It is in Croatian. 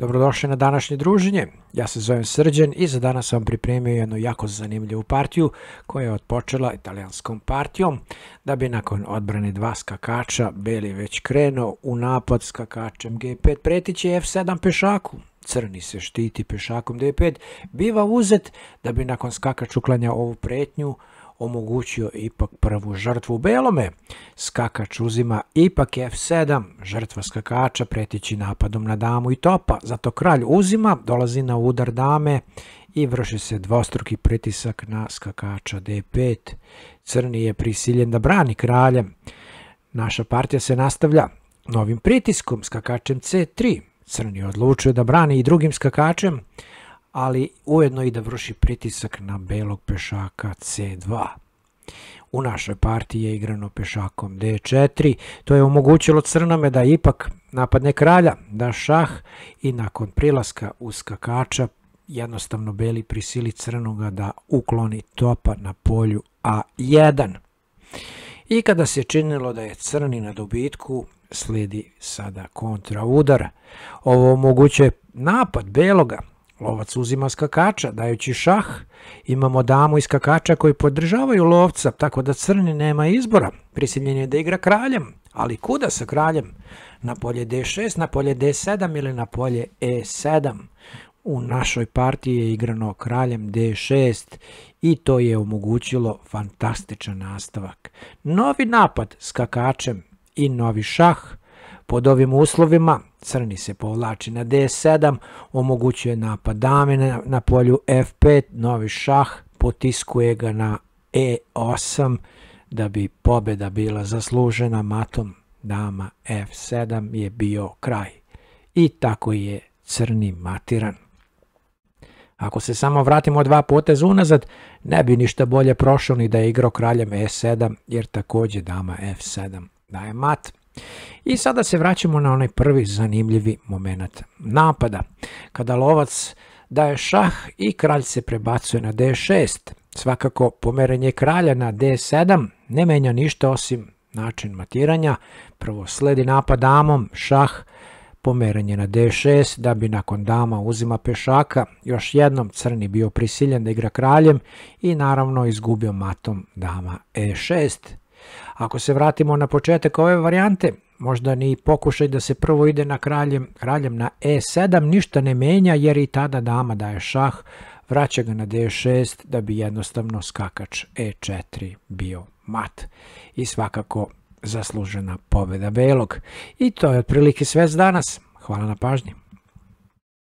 Dobrodošli na današnje druženje, ja se zovem Srđen i za danas sam pripremio jednu jako zanimljivu partiju koja je otpočela italijanskom partijom, da bi nakon odbrane dva skakača beli već krenuo u napad skakačem g5, pretiće f7 pešaku, crni se štiti pešakom d5, biva uzet da bi nakon skakač uklanja ovu pretnju omogućio ipak prvu žrtvu belome. Skakač uzima ipak f7, žrtva skakača pretići napadom na damu i topa, zato kralj uzima, dolazi na udar dame i vrši se dvostruki pritisak na skakača d5. Crni je prisiljen da brani kralja. Naša partija se nastavlja novim pritiskom, skakačem c3. Crni odlučuje da brani i drugim skakačem, ali ujedno i da vrši pritisak na belog pešaka c2. U našoj partiji je igrano pešakom d4, to je omogućilo crnome da ipak napadne kralja, da šah i nakon prilaska uskakača jednostavno beli prisili crnoga da ukloni topa na polju a1. I kada se činilo da je crni na dobitku, sledi sada kontraudar. Ovo omogućuje napad beloga. Lovac uzima skakača, dajući šah, imamo damu i skakača koji podržavaju lovca, tako da crni nema izbora, prisiljen je da igra kraljem, ali kuda sa kraljem? Na polje d6, na polje d7 ili na polje e7. U našoj partiji je igrano kraljem d6 i to je omogućilo fantastičan nastavak. Novi napad skakačem i novi šah. Pod ovim uslovima crni se povlači na d7, omogućuje napad dame na polju f5, novi šah, potiskuje ga na e8 da bi pobeda bila zaslužena matom, dama f7 je bio kraj. I tako je crni matiran. Ako se samo vratimo dva poteza unazad, ne bi ništa bolje prošao ni da je igrao kraljem e7, jer takođe dama f7 daje mat. I sada se vraćamo na onaj prvi zanimljivi moment napada, kada lovac daje šah i kralj se prebacuje na d6. Svakako pomeranje kralja na d7 ne menja ništa osim način matiranja. Prvo sledi napad damom, šah, pomeranje na d6 da bi nakon dama uzima pešaka. Još jednom crni bio prisiljen da igra kraljem i naravno izgubio matom dama e6. Ako se vratimo na početak ove varijante, možda ni pokušaj da se prvo ide na kraljem na e7 ništa ne menja, jer i tada dama daje šah, vraća ga na d6 da bi jednostavno skakač e4 bio mat. I svakako zaslužena pobeda belog. I to je otprilike sve za danas. Hvala na pažnji.